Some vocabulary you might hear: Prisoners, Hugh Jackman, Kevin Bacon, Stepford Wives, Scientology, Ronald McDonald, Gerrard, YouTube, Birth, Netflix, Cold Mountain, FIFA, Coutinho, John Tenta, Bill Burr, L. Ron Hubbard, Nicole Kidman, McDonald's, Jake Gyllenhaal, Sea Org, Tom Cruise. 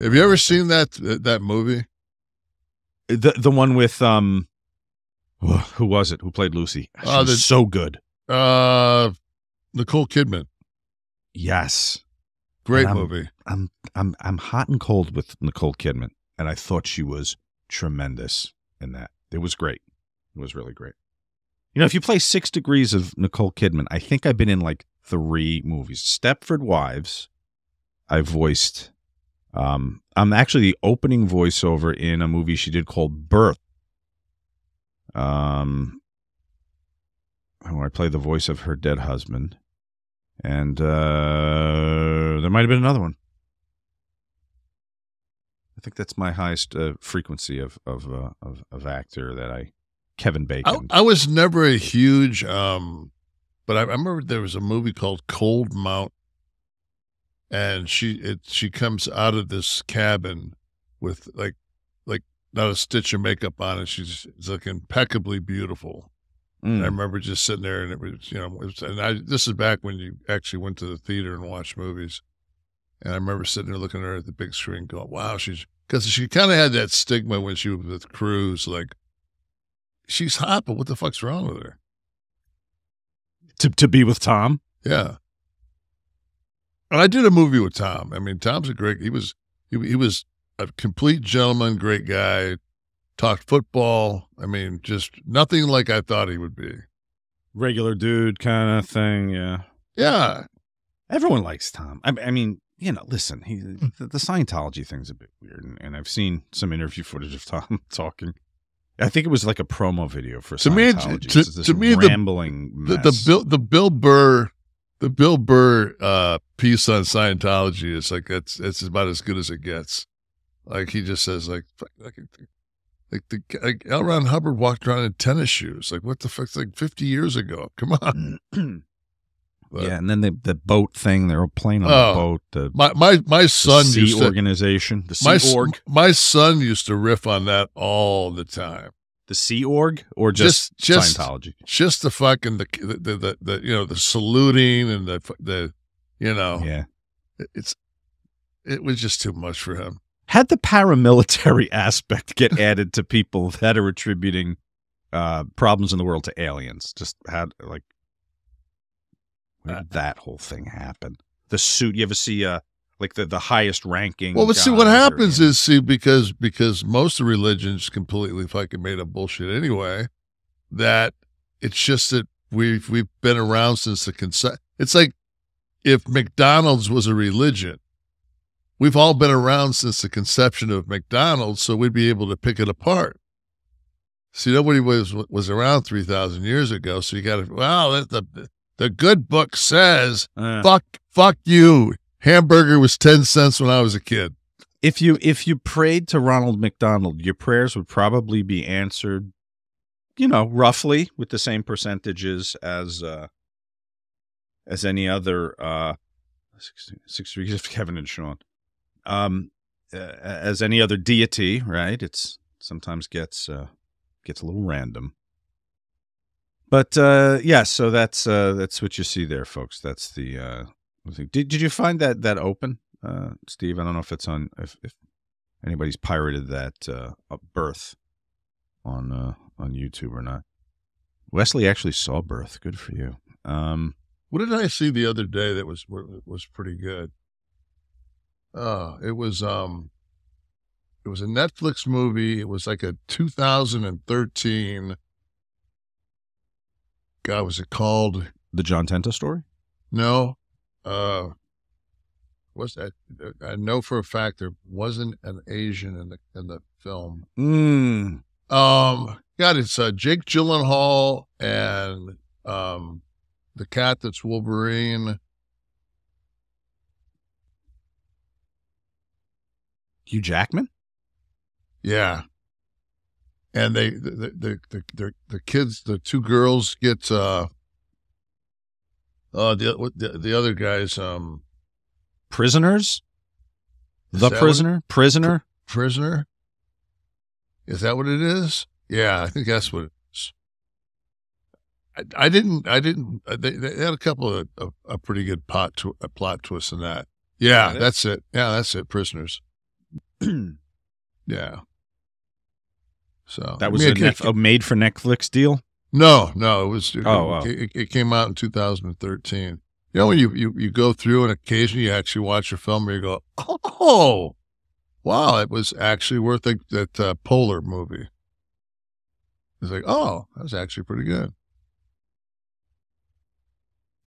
Have you ever seen that movie? The one with who was it? Who played Lucy? She was so good. Nicole Kidman. Yes, great movie. I'm hot and cold with Nicole Kidman, and I thought she was tremendous in that. It was great. It was really great. You know, if you play 6 degrees of Nicole Kidman, I think I've been in like 3 movies. Stepford Wives, I voiced. I'm actually the opening voiceover in a movie she did called Birth. Where I play the voice of her dead husband. And there might have been another one. I think that's my highest frequency of actor that I... Kevin Bacon. I was never a huge, but I remember there was a movie called Cold Mountain, and she comes out of this cabin with like not a stitch of makeup on, and she's like impeccably beautiful. Mm. And I remember just sitting there, and it was this is back when you actually went to the theater and watched movies, and I remember sitting there looking at her at the big screen, going, "Wow, because she kind of had that stigma when she was with Cruise, like." She's hot, but what the fuck's wrong with her? To be with Tom? Yeah. And I did a movie with Tom. I mean, Tom's a great, he was a complete gentleman, great guy, talked football. I mean, just nothing like I thought he would be. Regular dude kind of thing, yeah. Yeah. Everyone likes Tom. I mean, you know, listen, the Scientology thing's a bit weird, and I've seen some interview footage of Tom talking. I think it was like a promo video for Scientology. To me, rambling the Bill Burr piece on Scientology is like that's about as good as it gets. Like he just says like L. Ron Hubbard walked around in tennis shoes. Like what the fuck? It's like 50 years ago. Come on. But, yeah, and then the boat thing. They were playing on the boat. My son the sea used to, organization. The Sea Org. My son used to riff on that all the time. The Sea Org, or just Scientology. Just the fucking the you know, the saluting and the you know, yeah. It was just too much for him. Had the paramilitary aspect get added to people that are attributing problems in the world to aliens? Just had like. That whole thing happened. The suit. You ever see like the highest ranking? Well, let's see what happens is because most of religion's completely fucking made up bullshit anyway. That it's just that we've been around since the concept. It's like if McDonald's was a religion, we've all been around since the conception of McDonald's, so we'd be able to pick it apart. See, nobody was around 3,000 years ago, so you got to The good book says, fuck you. Hamburger was 10 cents when I was a kid. If you prayed to Ronald McDonald, your prayers would probably be answered, you know, roughly with the same percentages as any other, 6 degrees of Kevin and Sean, as any other deity, right? It's sometimes gets a little random. But yeah, so that's what you see there, folks. That's the thing. Did you find that open, Steve? I don't know if it's on if anybody's pirated that Birth on YouTube or not. Wesley actually saw Birth. Good for you. What did I see the other day that was pretty good? It was a Netflix movie. It was like a 2013. God, was it called The John Tenta Story? No. What's that? I know for a fact there wasn't an Asian in the film. Mm. God, it's Jake Gyllenhaal and the cat that's Wolverine. Hugh Jackman? Yeah. And the kids, the two girls get the other guys Prisoners? The Prisoner? Prisoner? Prisoner? Is that what it is? Yeah, I think that's what it is. They had a couple of pretty good plot twists in that. Yeah, that's it. Yeah, that's it. Prisoners. Yeah. So that was a made for Netflix deal? No, it was. It came out in 2013. You know, when you go through and occasionally you actually watch a film where you go, oh, wow, it was actually worth that Polar movie. It's like, oh, that was actually pretty good.